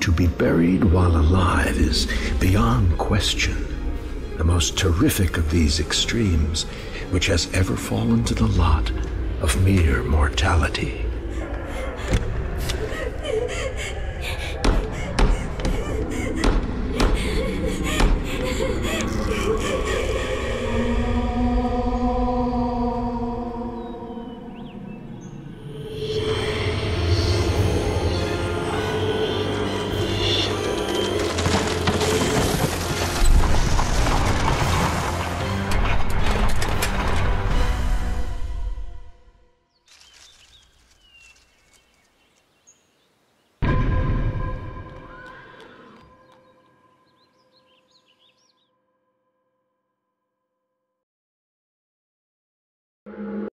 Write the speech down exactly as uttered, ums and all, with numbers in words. To be buried while alive is beyond question the most terrific of these extremes which has ever fallen to the lot of mere mortality.